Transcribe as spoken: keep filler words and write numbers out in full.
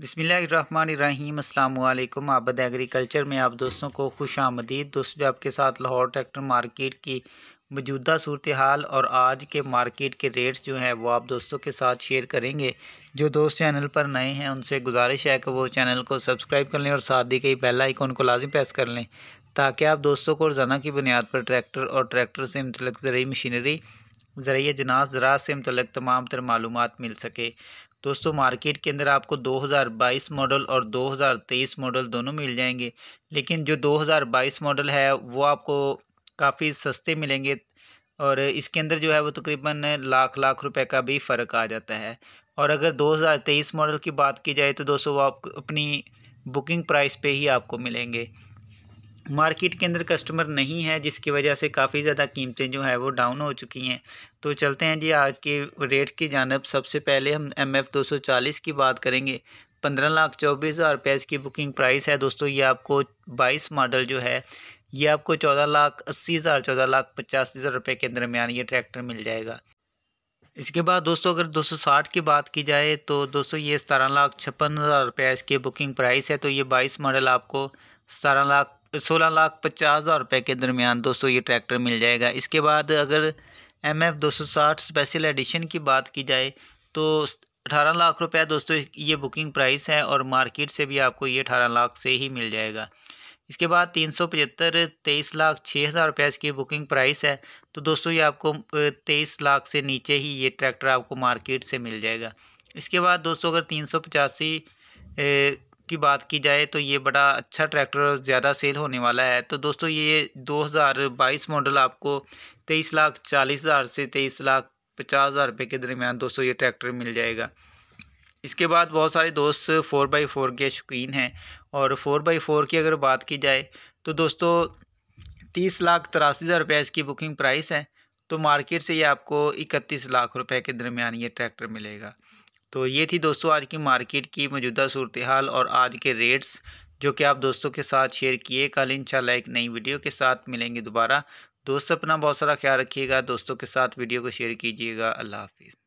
बिस्मिल्लाहिर्रहमानिर्रहीम, अस्सलाम वालेकुम। आबिद एग्रीकल्चर में आप दोस्तों को खुश आमदीद। दोस्तों, आपके साथ लाहौर ट्रैक्टर मार्केट की मौजूदा सूरत हाल और आज के मार्केट के रेट्स जो हैं वो आप दोस्तों के साथ शेयर करेंगे। जो दोस्त चैनल पर नए हैं उनसे गुजारिश है कि वो चैनल को सब्सक्राइब कर लें और साथ ही कहीं बेल आइकॉन को लाजिम प्रेस कर लें ताकि आप दोस्तों को रोज़ाना की बुनियाद पर ट्रैक्टर और ट्रैक्टर से मुतल्लिक़ ज़रूरी मशीनरी, ज़रिए जनास, ज़राअत से मुतल्लिक़ तमाम तर मालूमात मिल सके। दोस्तों, मार्केट के अंदर आपको दो हज़ार बाईस मॉडल और दो हज़ार तेईस मॉडल दोनों मिल जाएंगे, लेकिन जो दो हज़ार बाईस मॉडल है वो आपको काफ़ी सस्ते मिलेंगे और इसके अंदर जो है वो तकरीबन लाख लाख रुपए का भी फ़र्क आ जाता है। और अगर दो हज़ार तेईस मॉडल की बात की जाए तो दोस्तों वो आप अपनी बुकिंग प्राइस पे ही आपको मिलेंगे। मार्केट के अंदर कस्टमर नहीं है जिसकी वजह से काफ़ी ज़्यादा कीमतें जो है वो डाउन हो चुकी हैं। तो चलते हैं जी आज के रेट की जानिब। सबसे पहले हम एम एफ दो सौ चालीस की बात करेंगे। पंद्रह लाख चौबीस हज़ार रुपये इसकी बुकिंग प्राइस है। दोस्तों, ये आपको बाईस मॉडल जो है ये आपको चौदह लाख अस्सी हज़ार चौदह लाख पचासी हज़ार रुपये के दरमियान ये ट्रैक्टर मिल जाएगा। इसके बाद दोस्तों अगर दो सौ साठ की बात की जाए तो दोस्तों ये सतारह लाख छप्पन हज़ार रुपये इसकी बुकिंग प्राइस है। तो ये बाईस मॉडल आपको सतारह लाख सोलह लाख पचास हज़ार रुपये के दरमियान दोस्तों ये ट्रैक्टर मिल जाएगा। इसके बाद अगर एम एफ दो सौ साठ स्पेशल एडिशन की बात की जाए तो अठारह लाख रुपये दोस्तों ये बुकिंग प्राइस है और मार्केट से भी आपको ये अठारह लाख से ही मिल जाएगा। इसके बाद तीन सौ पचहत्तर तेईस लाख छः हज़ार रुपये इसकी बुकिंग प्राइस है। तो दोस्तों ये आपको तेईस लाख से नीचे ही ये ट्रैक्टर आपको मार्केट से मिल जाएगा। इसके बाद दोस्तों अगर तीन सौ पचासी की बात की जाए तो ये बड़ा अच्छा ट्रैक्टर ज़्यादा सेल होने वाला है। तो दोस्तों ये दो हज़ार बाईस मॉडल आपको तेईस लाख चालीस हज़ार से तेईस लाख पचास हज़ार रुपये के दरमियान दोस्तों ये ट्रैक्टर मिल जाएगा। इसके बाद बहुत सारे दोस्त फोर बाई फोर के शौकीन हैं और फोर बाई फोर की अगर बात की जाए तो दोस्तों तीस लाख तिरासी हज़ार रुपये इसकी बुकिंग प्राइस है। तो मार्केट से ये आपको इकतीस लाख रुपये के दरमियान ये ट्रैक्टर मिलेगा। तो ये थी दोस्तों आज की मार्केट की मौजूदा सूरत हाल और आज के रेट्स जो कि आप दोस्तों के साथ शेयर किए। कल इंशाल्लाह एक नई वीडियो के साथ मिलेंगे दोबारा। दोस्त अपना बहुत सारा ख्याल रखिएगा, दोस्तों के साथ वीडियो को शेयर कीजिएगा। अल्लाह हाफिज़।